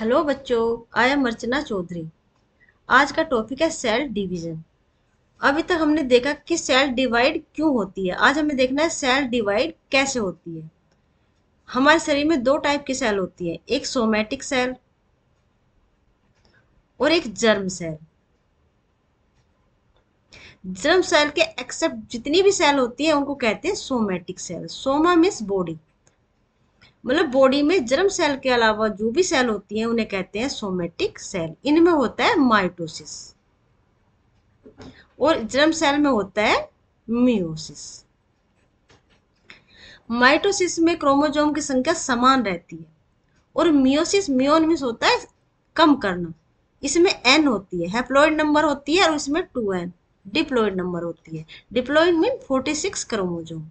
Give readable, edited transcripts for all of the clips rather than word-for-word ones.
Hello बच्चों, I am अर्चना चौधरी। आज का टॉपिक है सेल डिवीजन। अभी तक हमने देखा कि सेल डिवाइड क्यों होती है। आज हमें देखना है सेल डिवाइड कैसे होती है। हमारे शरीर में दो टाइप की सेल होती है, एक सोमैटिक सेल और एक जर्म सेल। जर्म सेल के एक्सेप्ट जितनी भी सेल होती है उनको कहते हैं somatic cell. Soma means body, मतलब बॉडी में जर्म सेल के अलावा जो भी सेल होती हैं उन्हें कहते हैं सोमेटिक सेल। इनमें होता है माइटोसिस और जर्म सेल में होता है मियोसिस। माइटोसिस में क्रोमोसोम की संख्या समान रहती है और मियोसिस, मियोन मींस होता है कम करना, इसमें एन होती है, हैप्लॉइड नंबर होती है और इसमें 2n डिप्लॉइड नंबर होती है। डिप्लॉइड मीन 46 क्रोमोसोम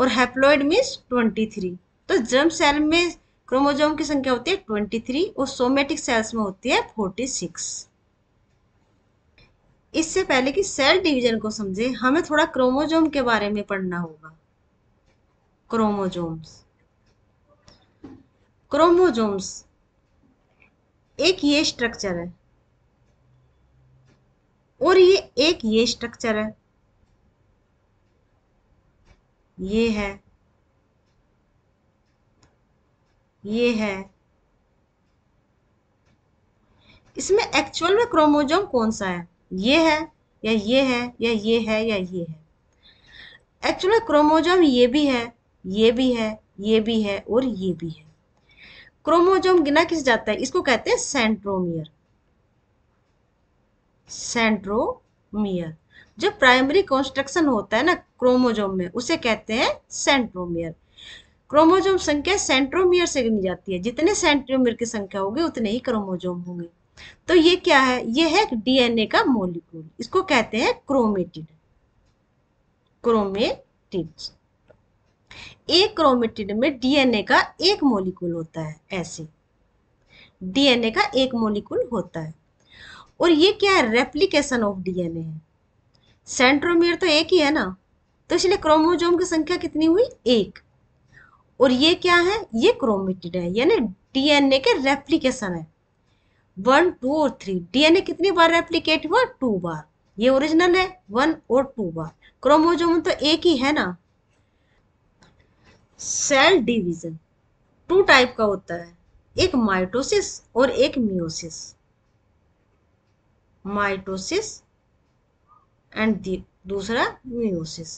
और हैप्लॉइड मीन्स 23। तो जर्म सेल में क्रोमोसोम की संख्या होती है 23 और सोमेटिक सेल्स में होती है 46। इससे पहले कि सेल डिवीजन को समझे हमें थोड़ा क्रोमोसोम के बारे में पढ़ना होगा। क्रोमोसोम्स एक ये स्ट्रक्चर है और ये एक ये स्ट्रक्चर है, ये है, ये है। इसमें एक्चुअल में क्रोमोसोम कौन सा है, ये है या ये है या ये है या ये है। एक्चुअल में क्रोमोसोम ये भी है, ये भी है, ये भी है और ये भी है। क्रोमोसोम गिना किस जाता है, इसको कहते हैं सेंट्रोमियर। सेंट्रोमियर जो प्राइमरी कंस्ट्रक्शन होता है ना क्रोमोसोम में उसे कहते हैं सेंट्रोमियर। क्रोमोसोम संख्या सेंट्रोमियर से गिनी जाती है, जितने सेंट्रोमियर की संख्या होगी उतने ही क्रोमोसोम होंगे। तो ये क्या है, ये है डीएनए का मॉलिक्यूल, इसको कहते हैं क्रोमेटिड। क्रोमेटिड, एक क्रोमेटिड में डीएनए का एक मॉलिक्यूल होता है, ऐसे डीएनए का एक मॉलिक्यूल होता है। और ये क्या है, रेप्लिकेशन ऑफ डीएनए है। सेंट्रोमियर तो एक ही है ना, तो इसलिए क्रोमोसोम की संख्या कितनी हुई, एक। और ये क्या है, ये क्रोमेटिड है, यानी डीएनए के रेप्लिकेशन है, 1, 2 और 3। डीएनए कितनी बार रेप्लिकेट हुआ, 2 बार। ये ओरिजिनल है, 1 और 2 बार। क्रोमोसोम तो एक ही है ना। सेल डिवीजन 2 टाइप का होता है, एक माइटोसिस और एक मियोसिस। माइटोसिस एंड दूसरा मियोसिस।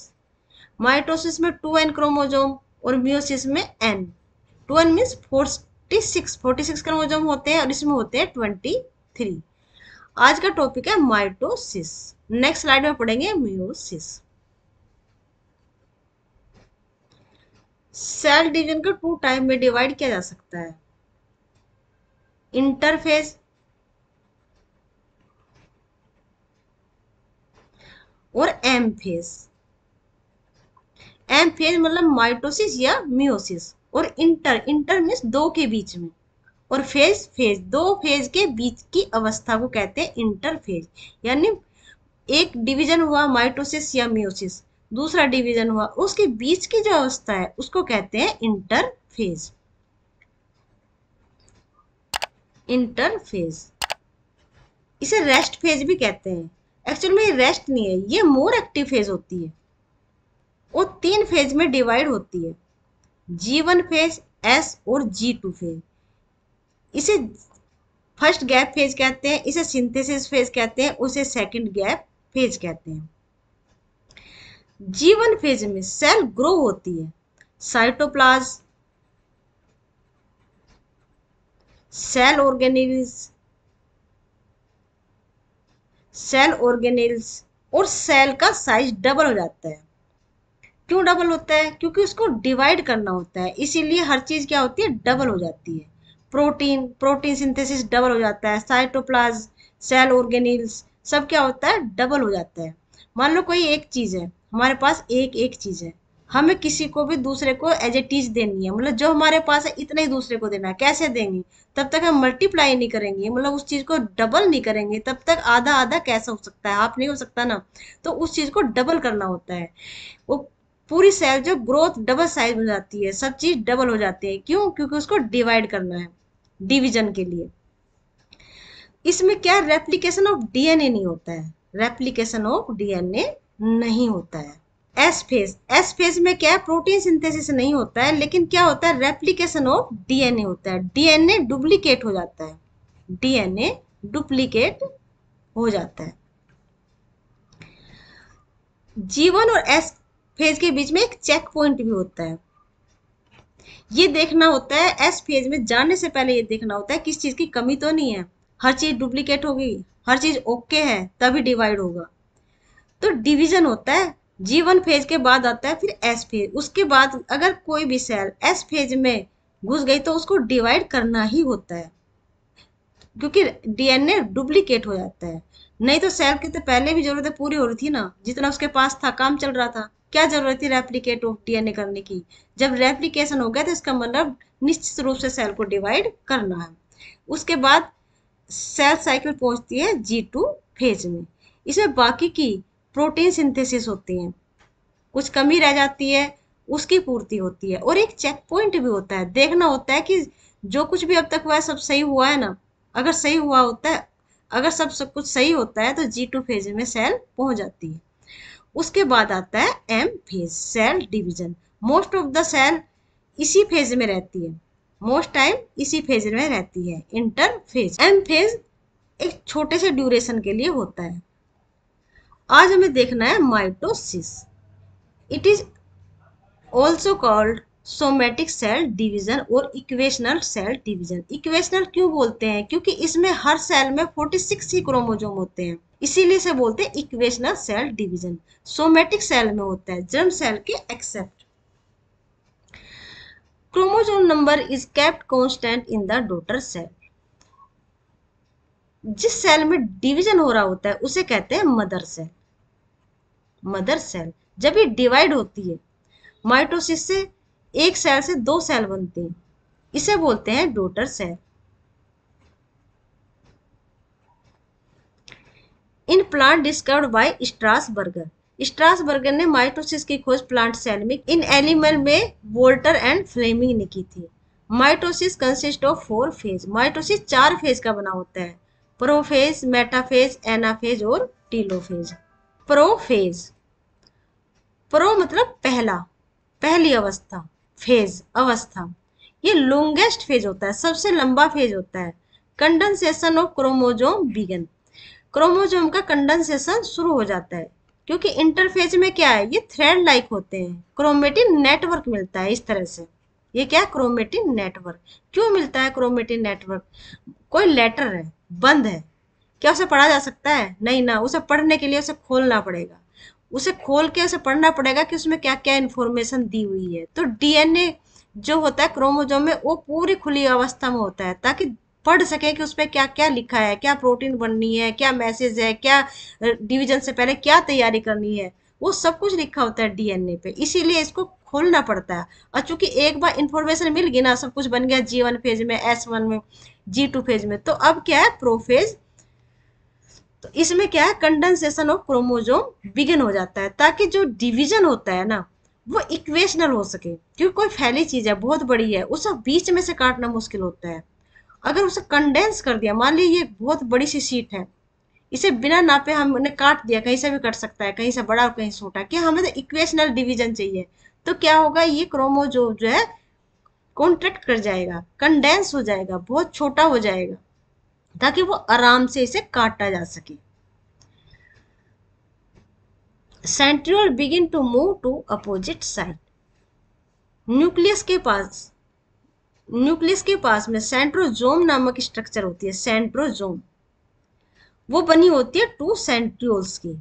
माइटोसिस में 2n क्रोमोसोम और मियोसिस में n। 2n मींस 46 क्रोमोसोम होते हैं और इसमें होते हैं 23। आज का टॉपिक है माइटोसिस। नेक्स्ट स्लाइड में पढ़ेंगे मियोसिस। सेल डिवीजन को 2 टाइप में डिवाइड किया जा सकता है, इंटरफेज और एम फेज। एम फेज मतलब माइटोसिस या मियोसिस, और इंटर मींस 2 के बीच में, और फेज 2 फेज के बीच की अवस्था को कहते हैं इंटरफेज। यानी एक डिवीजन हुआ माइटोसिस या मियोसिस, दूसरा डिवीजन हुआ, उसके बीच की जो अवस्था है उसको कहते हैं इंटरफेज। इंटरफेज इसे रेस्ट फेज भी कहते हैं। एक्चुअल में ये रेस्ट नहीं है, ये मोर एक्टिव फेज होती है और 3 फेज में डिवाइड होती है, G1 फेज, S और G2 फेज। इसे फर्स्ट गैप फेज कहते हैं, इसे सिंथेसिस फेज कहते हैं, उसे सेकंड गैप फेज कहते हैं। G1 फेज में सेल ग्रो होती है, साइटोप्लाज्म, सेल ऑर्गेनेल्स, और सेल का साइज डबल हो जाता है। क्यों डबल होता है, क्योंकि उसको डिवाइड करना होता है, इसीलिए हर चीज क्या होती है, डबल हो जाती है। प्रोटीन सिंथेसिस डबल हो जाता है, साइटोप्लाज्म, सेल ऑर्गेनेल्स सब क्या होता है, डबल हो जाता है। मान लो कोई एक चीज है, हमारे पास एक चीज है, हमें किसी को भी दूसरे को एज ए चीज देनी है, मतलब जो हमारे पास है इतना ही दूसरे को देना है। कैसे देंगे, तब तक हम मल्टीप्लाई नहीं करेंगे, मतलब उस चीज को डबल नहीं करेंगे, तब तक आधा आधा कैसा हो सकता है, हाफ नहीं हो सकता ना, तो उस चीज को डबल करना होता है। वो पूरी सेल जो ग्रोथ डबल साइज हो जाती है, सब चीज डबल हो जाती है। क्यों? क्योंकि उसको डिवाइड करना है डिवीजन के लिए। इसमें क्या रेप्लिकेशन ऑफ डीएनए नहीं होता है, रेप्लिकेशन ऑफ डीएनए नहीं होता है। एस फेज में क्या है, प्रोटीन सिंथेसिस नहीं होता है, लेकिन क्या होता है रेप्लिकेशन ऑफ डीएनए होता है। डीएनए डुप्लीकेट हो जाता है, डीएनए डुप्लीकेट हो जाता है। जीवन और एस फेज के बीच में एक चेक पॉइंट भी होता है, ये देखना होता है। एस फेज में जाने से पहले ये देखना होता है किस चीज की कमी तो नहीं है, हर चीज डुप्लीकेट होगी, हर चीज ओके है तभी डिवाइड होगा, तो डिवीजन होता है। जीवन फेज के बाद आता है फिर एस फेज, उसके बाद अगर कोई भी सेल एस फेज में घुस गई तो उसको डिवाइड करना ही होता है, क्योंकि डीएनए डुप्लीकेट हो जाता है। नहीं तो सेल की तो पहले भी जरूरतें पूरी हो रही थी ना, जितना उसके पास था काम चल रहा था, क्या जरूरत थी रेप्लिकेट ऑफ डीएनए करने की। जब रेप्लिकेशन हो गया तो इसका मतलब निश्चित रूप से सेल को डिवाइड करना है। उसके बाद सेल साइकिल पहुंचती है G2 फेज में, इसमें बाकी की प्रोटीन सिंथेसिस होती है, कुछ कमी रह जाती है उसकी पूर्ति होती है, और एक चेक पॉइंट भी होता है। देखना होता है कि जो कुछ भी अब तक हुआ है सब सही हुआ है ना, अगर सही हुआ होता है, अगर सब कुछ सही होता है तो G2 फेज में सेल पहुंच जाती है। उसके बाद आता है M phase, cell division. Most of the cell इसी फेज में रहती है, मोस्ट टाइम इसी फेज में रहती है, इंटर फेज। M फेज एक छोटे से ड्यूरेशन के लिए होता है। आज हमें देखना है mitosis. It is also called somatic cell division और इक्वेशनल सेल डिवीजन। इक्वेशनल क्यों बोलते हैं? क्योंकि इसमें हर सेल में 46 ही क्रोमोजोम होते हैं, इसीलिए से बोलते हैं equational cell division. Somatic cell में होता है, जर्म सेल के except. Chromosome number is kept constant in the daughter cell. जिस सेल में डिवीजन हो रहा होता है उसे कहते हैं मदर सेल। मदर सेल जब ये डिवाइड होती है माइटोसिस से, एक सेल से दो सेल बनते हैं, इसे बोलते हैं daughter cell. In plant discovered by Strasburger. Strasburger ने माइटोसिस की खोज प्लांट सेल में इन एनिमल में वोल्टर एंड फ्लेमिंग ने की थी। Mitosis consist of 4 phase. Mitosis 4 phase का बना होता है, प्रोफेज, मेटाफेज, एनाफेज और टीलोफेज। प्रोफेज, प्रो मतलब पहला, पहली अवस्था, फेज अवस्था। ये लॉन्गेस्ट फेज होता है, सबसे लंबा फेज होता है। Condensation of chromosome begin. Chromosome का कंडेंसेशन शुरू हो जाता है, क्योंकि इंटरफेज में क्या है, ये थ्रेड लाइक होते हैं, क्रोमेटिन नेटवर्क मिलता है इस तरह से। ये क्या है, क्रोमेटिन नेटवर्क। क्यों मिलता है क्रोमेटिन नेटवर्क? कोई लेटर है, बंद है, क्या उसे पढ़ा जा सकता है? नहीं ना, उसे पढ़ने के लिए उसे खोलना पड़ेगा, उसे खोल के उसे पढ़ना पड़ेगा कि उसमें क्या क्या इन्फॉर्मेशन दी हुई है। तो डीएनए जो होता है क्रोमोजोम में वो पूरी खुली अवस्था में होता है, ताकि पढ़ सके कि उसमें क्या क्या लिखा है, क्या प्रोटीन बननी है, क्या मैसेज है, क्या डिवीजन से पहले क्या तैयारी करनी है, वो सब कुछ लिखा होता है डीएनए पे, इसीलिए इसको खोलना पड़ता है। और चूंकि एक बार इन्फॉर्मेशन मिल गई ना, सब कुछ बन गया G1 फेज में, S1 में, G2 फेज में, तो अब क्या है प्रोफेज। तो इसमें क्या है कंडेंसेशन ऑफ क्रोमोजोम बिगिन हो जाता है, ताकि जो डिवीजन होता है ना वो इक्वेशनल हो सके। क्योंकि कोई फैली चीज है, बहुत बड़ी है, उसे बीच में से काटना मुश्किल होता है। अगर उसे कंडेंस कर दिया, मान लीजिए ये बहुत बड़ी सी शीट है, इसे बिना नापे हमने काट दिया, कहीं से भी कट सकता है, कहीं से बड़ा और कहीं छोटा, कि हमें तो इक्वेशनल डिवीजन चाहिए, तो क्या होगा ये क्रोमोजोम जो है कॉन्ट्रैक्ट कर जाएगा, कंडेंस हो जाएगा, बहुत छोटा हो जाएगा, ताकि वो आराम से इसे काटा जा सके। Centriole begin to move to opposite side. Nucleus के पास में सेंट्रोजोम नामक स्ट्रक्चर होती है, सेंट्रोजोम। वो बनी होती है 2 सेंट्रियोल्स की,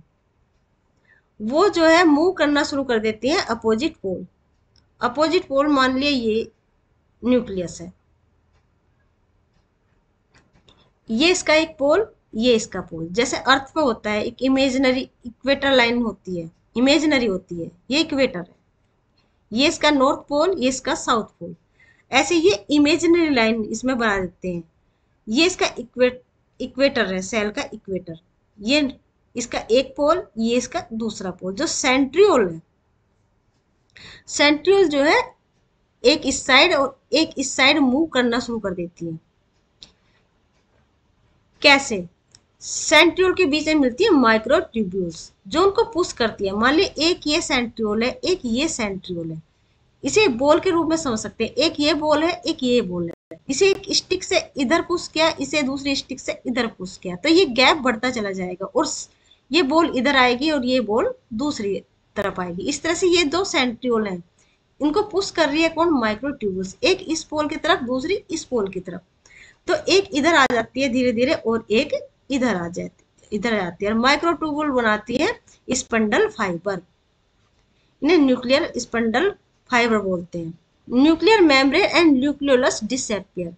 वो जो है मूव करना शुरू कर देती है अपोजिट पोल। अपोजिट पोल मान लिया ये न्यूक्लियस है, ये इसका एक पोल, ये इसका पोल। जैसे अर्थ पे होता है एक इमेजिनरी इक्वेटर लाइन होती है, इमेजिनरी होती है, ये इक्वेटर है, ये इसका नॉर्थ पोल, ये इसका साउथ पोल। ऐसे ये इमेजिनरी लाइन इसमें बना देते हैं, ये इसका इक्वेटर है, सेल का इक्वेटर, ये इसका एक पोल, ये इसका दूसरा पोल जो सेंट्रियोल है। सेंट्रील जो है एक इस साइड और एक इस साइड मूव करना शुरू कर देती है। कैसे? सेंट्रियोल के बीच में मिलती है माइक्रोट्यूब्यूल्स जो उनको पुश करती है। मान ले एक ये सेंट्रियोल है, एक ये सेंट्रियोल है, इसे बॉल के रूप में समझ सकते हैं। एक ये बॉल है, एक ये बॉल है। इसे एक स्टिक से इधर पुश किया, इसे दूसरी स्टिक से इधर पुश किया, तो ये गैप बढ़ता चला जाएगा और ये बॉल इधर आएगी और ये बॉल दूसरी तरफ आएगी। इस तरह से ये दो सेंट्रियोल है, इनको पुश कर रही है कौन? माइक्रोट्यूब्यूल्स। एक इस बॉल की तरफ, दूसरी इस बॉल की तरफ, तो एक इधर आ जाती है धीरे धीरे और एक इधर आ जाती है और माइक्रोट्यूबुल बनाती है स्पंडल फाइबर। इन्हें न्यूक्लियर स्पंडल फाइबर बोलते हैं। Nuclear membrane and nucleolus disappear.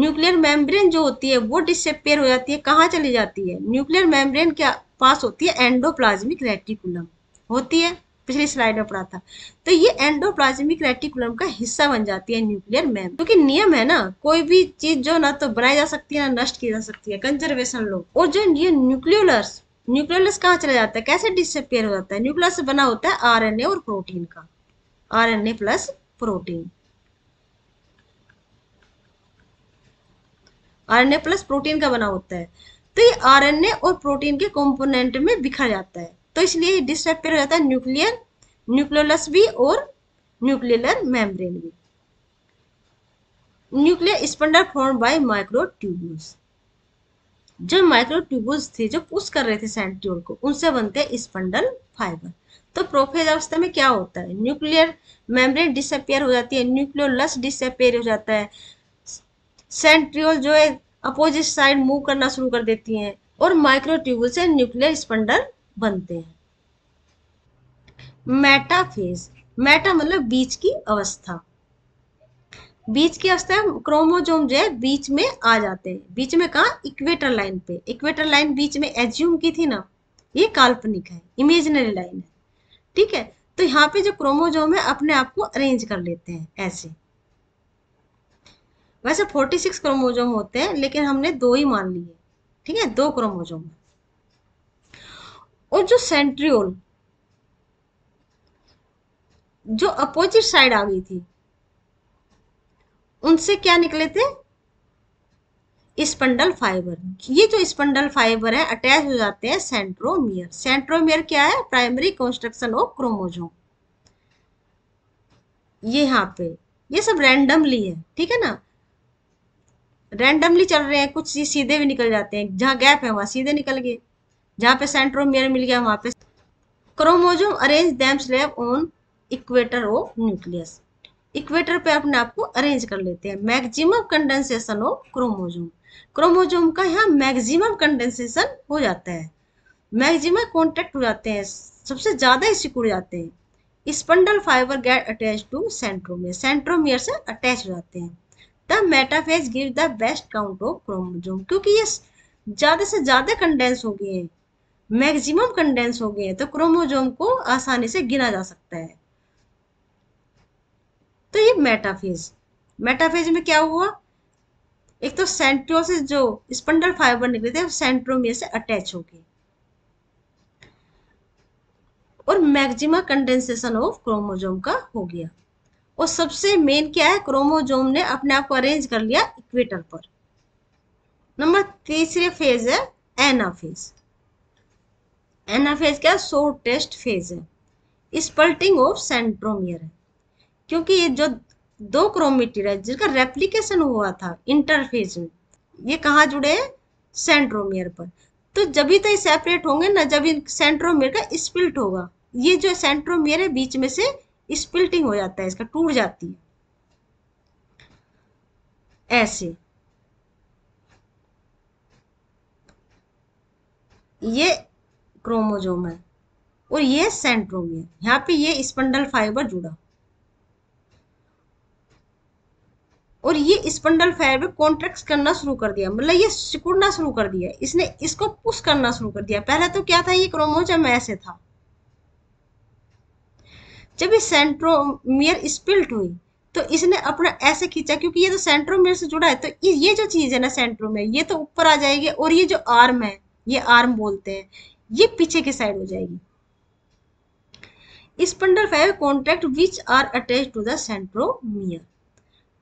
Nuclear membrane जो होती है वो डिसअपीयर हो जाती है। कहाँ चली जाती है? न्यूक्लियर मेम्ब्रेन के पास होती है एंडोप्लाज्मिक रेटिकुलम होती है, पिछली स्लाइड में पढ़ा था। तो ये एंडोप्लाज्मिक रेटिकुलम का हिस्सा बन जाती है न्यूक्लियर मेम्ब्रेन, क्योंकि नियम है ना, कोई भी चीज जो ना तो बनाई जा सकती है ना नष्ट की जा सकती है, कंजर्वेशन लो। और जो ये न्यूक्लियोलस कहाँ चला जाता है, कैसे डिसअपीयर हो जाता है? न्यूक्लियोलस बना होता है आरएनए और प्रोटीन का, RNA plus protein. RNA plus protein का बना होता है, तो ये आरएनए और प्रोटीन के कॉम्पोनेंट में बिखर जाता है, तो इसलिए डिसअपीयर हो जाता है न्यूक्लियर न्यूक्लियोलस भी और न्यूक्लियर मेम्ब्रेन भी। Nuclear spindle form by microtubules. जो माइक्रोट्यूब्यूल्स थे जो पुश कर रहे थे सेंट्रियोल को, उनसे बनते हैं स्पंडल फाइबर। तो प्रोफेज अवस्था में क्या होता है? न्यूक्लियर मेम्ब्रेन डिसअपीयर हो जाती है, न्यूक्लियोलस डिसअपीयर हो जाता है, सेंट्रियोल जो है अपोजिट साइड मूव करना शुरू कर देती है और माइक्रोट्यूब्यूल से न्यूक्लियर स्पंडल बनते हैं। मेटाफेज, मेटा मतलब बीच की अवस्था। बीच की अवस्था क्रोमोसोम जो है बीच में आ जाते हैं। बीच में कहाँ? इक्वेटर लाइन पे। इक्वेटर लाइन बीच में एज्यूम की थी ना, ये काल्पनिक है, इमेजिनरी लाइन है, ठीक है। तो यहाँ पे जो क्रोमोसोम है अपने आप को अरेंज कर लेते हैं ऐसे। वैसे 46 क्रोमोसोम होते हैं, लेकिन हमने दो ही मान लिए, ठीक है, दो क्रोमोसोम। और जो सेंट्रियोल जो अपोजिट साइड आ गई थी, उनसे क्या निकले थे? Spindle fibre. ये जो स्पंडल फाइबर है अटैच हो जाते हैं सेंट्रोमियर। सेंट्रोमियर क्या है? Primary construction of chromosome. ये यहाँ पे ये सब रैंडमली है, ठीक है ना, रैंडमली चल रहे हैं। कुछ सीधे भी निकल जाते हैं, जहाँ गैप है वहां सीधे निकल गए, जहाँ पे सेंट्रोमियर मिल गया वहां पे। Chromosome arrange themselves on equator of nucleus. Equator पे अपने आप को अरेंज कर लेते हैं। Maximum condensation of chromosome. Chromosome का यहाँ मैक्सिमम कंडेंसेशन हो जाता है, मैक्सिमम कॉन्टेक्ट हो जाते हैं, सबसे ज्यादा सिकुड़ जाते हैं। Spindle fibre get attach to centromere, centromere से अटैच हो जाते हैं। The metaphase give the best count of chromosome, क्योंकि ये ज्यादा से ज्यादा कंडेंस हो गए हैं, मैक्सिमम कंडेंस हो गए हैं, तो क्रोमोसोम को आसानी से गिना जा सकता है। तो ये मेटाफेज। मेटाफेज में क्या हुआ? एक तो सेंट्रियोल से जो स्पंडल फाइबर निकले थे सेंट्रोमियर से अटैच हो गए और मैक्सिमम कंडेंसेशन ऑफ क्रोमोसोम का हो गया। और सबसे मेन क्या है? क्रोमोसोम ने अपने आप को अरेंज कर लिया इक्वेटर पर। नंबर तीसरे फेज है एनाफेज। एनाफेज क्या? शॉर्टेस्ट फेज है, स्पल्टिंग ऑफ सेंट्रोमियर है, क्योंकि ये जो दो क्रोमेटिड है जिनका रेप्लिकेशन हुआ था इंटरफेज में, ये कहाँ जुड़े हैं? सेंट्रोमियर पर। तो जब ही तो ये सेपरेट होंगे ना, जब सेंट्रोमियर का स्प्लिट होगा। ये जो सेंट्रोमियर है बीच में से स्प्लिटिंग हो जाता है इसका, टूट जाती है ऐसे। ये क्रोमोसोम है और ये सेंट्रोमियर, यहाँ पे ये स्पंडल फाइबर जुड़ा और ये स्पंडल फाइबर कॉन्ट्रैक्ट करना शुरू कर दिया, मतलब ये सिकुड़ना शुरू कर दिया, इसने इसको पुश करना शुरू कर दिया। पहले तो क्या था? ये क्रोमोसोम ऐसे था। जब ये सेंट्रोमियर स्पिल्ट हुई तो इसने अपना ऐसे खींचा, क्योंकि ये तो सेंट्रोमियर से जुड़ा है, तो ये जो चीज है ना सेंट्रोमियर, ये तो ऊपर आ जाएगी और ये जो आर्म है, ये आर्म बोलते हैं, ये पीछे की साइड हो जाएगी। Spindle 5 contract which are attached to the centromere.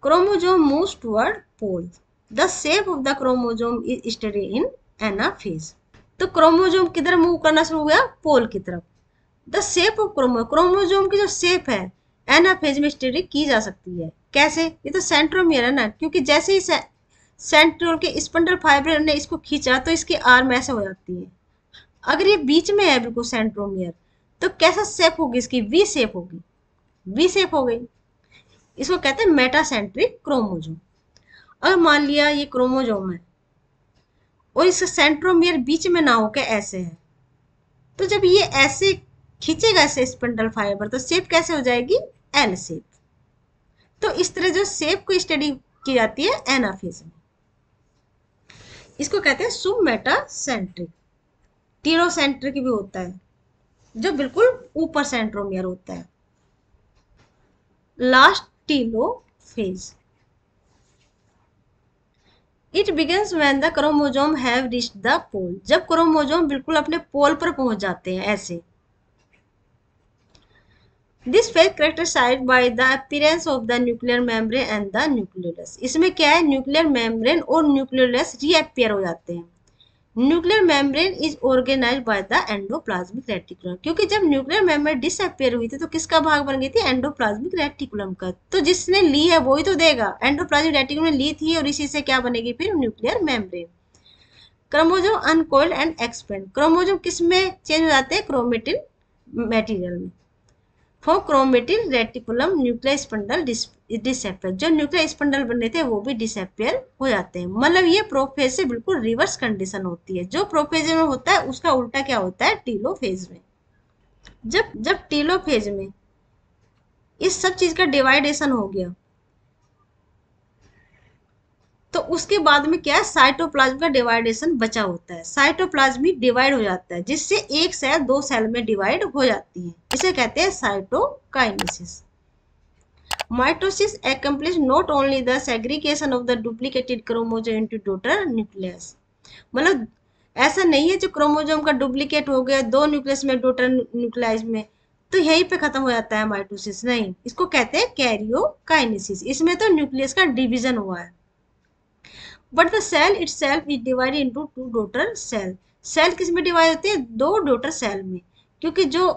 Chromosome moves toward pole. The shape of the chromosome is steady in anaphase. तो क्रोमोजोम किधर मूव करना शुरू हो गया? पोल की तरफ. द शेप ऑफ क्रोमोजोम की जो शेप है एनाफेज में स्टडी की जा सकती है. कैसे? ये तो सेंट्रोमियर है ना, क्योंकि जैसे ही सेंट्रोल के स्पंडल फाइबर ने इसको खींचा तो इसकी आर्म ऐसे हो जाती है. अगर ये बीच में है बिल्कुल सेंट्रोमियर तो कैसा शेप होगी इसकी? वी शेप होगी. वी शेप हो गई, इसको कहते हैं मेटासेंट्रिक क्रोमोजोम. अगर मान लिया ये क्रोमोजोम है और इसका सेंट्रोमियर बीच में ना होकर ऐसे है, तो जब ये ऐसे खींचेगा ऐसे स्पिंडल फाइबर तो शेप कैसे हो जाएगी? N shape. तो इस तरह जो शेप को स्टडी की जाती है एनाफेज में, इसको कहते हैं सुमेटासेंट्रिक. टेरोसेंट्रिक भी होता है जो बिल्कुल ऊपर सेंट्रोमियर होता है. Last telophase. It begins when the chromosome have reached the pole. जब क्रोमोजोम बिल्कुल अपने पोल पर पहुंच जाते हैं ऐसे. This phase characterised by the appearance of the nuclear membrane and the nucleolus. इसमें क्या है? न्यूक्लियर मेम्ब्रेन और न्यूक्लियोलस रीअपीयर हो जाते हैं. Nuclear membrane is organised by the endoplasmic reticulum. क्योंकि जब न्यूक्लियर मेम्ब्रेन डिसअपीयर हुई थी तो किसका भाग बन गई थी? एंडोप्लाज्मिक रेटिकुलम का. तो जिसने ली है वही तो देगा. एंडोप्लाज्मिक रेटिकुलम ने ली थी और इसी से क्या बनेगी फिर? Nuclear membrane. Chromosome uncoiled and expand. Chromosome किस में चेंज हो जाते हैं? क्रोमेटिन मटेरियल में. For chromatin reticulum nuclear spindle disappear. जो न्यूक्लियर स्पंडल बने थे वो भी डिसअपीयर हो जाते हैं. मतलब ये प्रोफेज से बिल्कुल रिवर्स कंडीशन होती है. जो प्रोफेज में होता है उसका उल्टा क्या होता है टेलोफेज में. जब टेलोफेज में इस सब चीज का डिवाइडेशन हो गया तो उसके बाद में क्या है? साइटोप्लाज्म का डिवाइडेशन बचा होता है. साइटोप्लाज्म डिवाइड हो जाता है जिससे एक सेल दो सेल में डिवाइड हो जाती है. इसे कहते हैं cytokinesis. Mitosis accomplish not only the segregation of the duplicated chromosome into daughter nucleus. मतलब ऐसा नहीं है जो क्रोमोजोम का डुप्लीकेट हो गया दो न्यूक्लियस में डॉटर न्यूक्लियस में तो यहीं पे खत्म हो जाता है माइटोसिस. नहीं, इसको कहते हैं कैरियोकाइनेसिस. इसमें तो न्यूक्लियस का डिवीजन हुआ है. But the cell itself is divided into two daughter cell. Cell किस में डिवाइड होती है? दो डॉटर सेल में. क्योंकि जो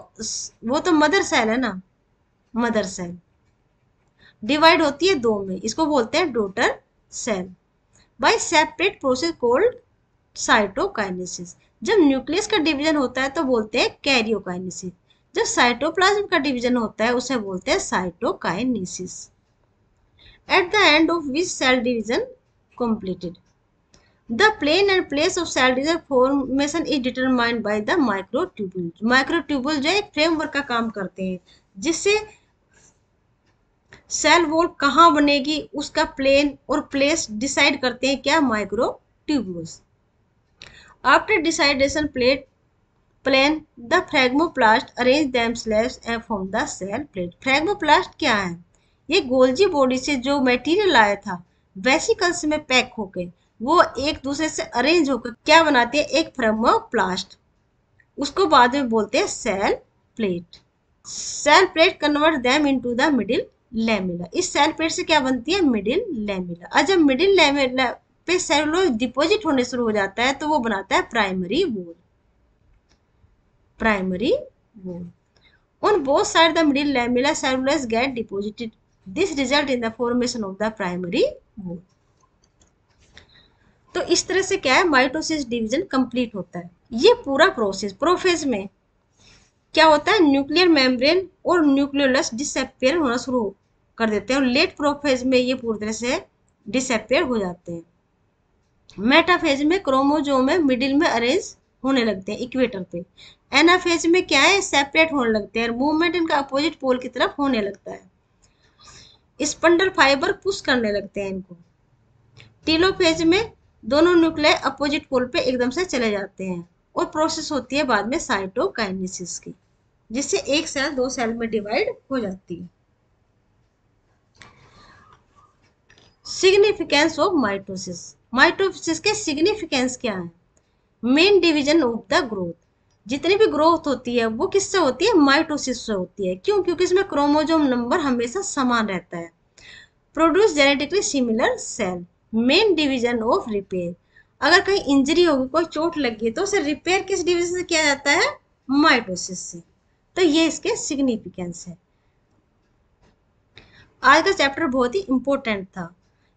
वो तो मदर सेल है ना, मदर सेल डिवाइड होती है दो में, इसको बोलते हैं daughter cell. By separate process called cytokinesis. जब न्यूक्लियस का डिवीजन होता है तो बोलते हैं कैरियोकाइनेसिस. जब साइटोप्लाज्म का डिवीजन होता है उसे बोलते हैं cytokinesis. At the end of which cell division completed. The plane and place of cell division formation is determined by the microtubules. Microtubule जो है framework का काम करते हैं जिससे cell wall कहाँ बनेगी उसका plane और place decide करते हैं क्या? microtubules. After decidation plane the phragmoplast arrange themselves and form the cell plate. Phragmoplast क्या है? ये गोल्जी बॉडी से जो material आया था वेसिकल्स में पैक होके वो एक दूसरे से अरेंज होकर क्या बनाती है? एक फ्रेगमोप्लास्ट. उसको बाद में बोलते हैं cell plate. Cell plate convert them into the middle lamella. इस सेल प्लेट से क्या बनती है? Middle lamella. और जब मिडिल लैमेला पे सेलुलोज डिपॉजिट होने शुरू हो जाता है तो वो बनाता है primary wall. Primary wall. On both side the middle lamella cellulose get deposited. This result in the formation of the primary wall. तो इस तरह से क्या है? माइटोसिस डिवीजन कंप्लीट होता है. ये पूरा प्रोसेस प्रोफेज में क्या होता है? न्यूक्लियर मेम्ब्रेन और न्यूक्लियोलस डिसअपीयर होना शुरू कर देते हैं और लेट प्रोफेज में ये पूरी तरह से डिसअपीयर हो जाते हैं. मेटाफेज में क्रोमोजोम में मिडिल में अरेंज होने लगते हैं इक्वेटर पे. एनाफेज में क्या है? सेपरेट होने लगते हैं और मूवमेंट इनका अपोजिट पोल की तरफ होने लगता है. स्पंडल फाइबर पुश करने लगते हैं इनको. टेलोफेज में दोनों न्यूक्लियर अपोजिट पोल पे एकदम से चले जाते हैं और प्रोसेस होती है बाद में साइटोकाइनेसिस की, जिससे एक सेल दो सेल में डिवाइड हो जाती है. Significance of mitosis. माइटोसिस के सिग्निफिकेंस क्या है? Main division of the growth. जितनी भी ग्रोथ होती है वो किससे होती है, माइटोसिस से होती है। क्यों? क्योंकि इसमें क्रोमोसोम नंबर हमेशा समान रहता है। Produce genetically similar cell, main division of repair. अगर कहीं इंजरी होगी, कोई चोट लगी, तो उसे रिपेयर किस डिवीजन से किया जाता है, माइटोसिस से। तो ये इसके सिग्निफिकेंस है। आज का चैप्टर बहुत ही इम्पोर्टेंट था।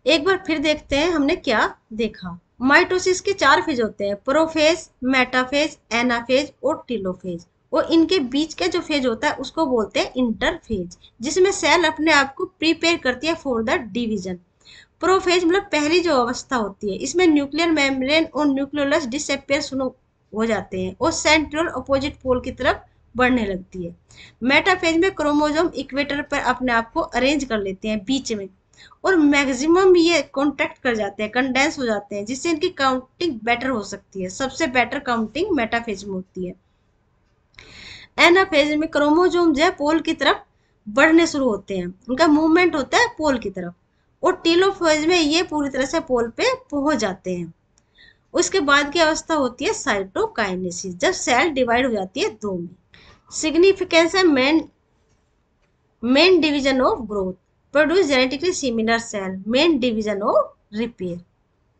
एक बार फिर देखते हैं हमने क्या देखा। माइटोसिस के चार फेज होते हैं, प्रोफेज, मेटाफेज, एनाफेज और टेलोफेज। और इनके बीच का जो फेज होता है उसको बोलते हैं इंटरफेज, जिसमें सेल अपने आप को प्रिपेयर करती है फॉर द डिवीजन। प्रोफेज मतलब पहली जो अवस्था होती है, इसमें न्यूक्लियर मेम्ब्रेन और न्यूक्लियोलस डिसअपीयर हो जाते हैं और सेंट्रल अपोजिट पोल की तरफ बढ़ने लगती है। मेटाफेज में क्रोमोसोम इक्वेटर पर अपने आप को अरेंज कर लेते हैं बीच में, और मैक्सिमम ये कॉन्ट्रैक्ट कर जाते हैं, कंडेंस हो जाते हैं, जिससे इनकी काउंटिंग बेटर हो सकती है। सबसे बेटर काउंटिंग मेटाफेज में होती है। एनाफेज में क्रोमोसोम जो है पोल की तरफ बढ़ने शुरू होते हैं, उनका मूवमेंट होता है पोल की तरफ, और टेलोफेज में ये पूरी तरह से पोल पे पहुंच जाते हैं। उसके बाद की अवस्था होती है साइटोकाइनेसिस, जब सेल डिवाइड हो जाती है दो में। सिग्निफिकेंस है main division of growth, produce genetically similar cell, main division of repair.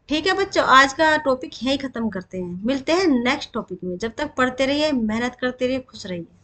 ठीक है बच्चों, आज का टॉपिक यहीं खत्म करते हैं। मिलते हैं नेक्स्ट टॉपिक में। जब तक पढ़ते रहिए, मेहनत करते रहिए, खुश रहिए।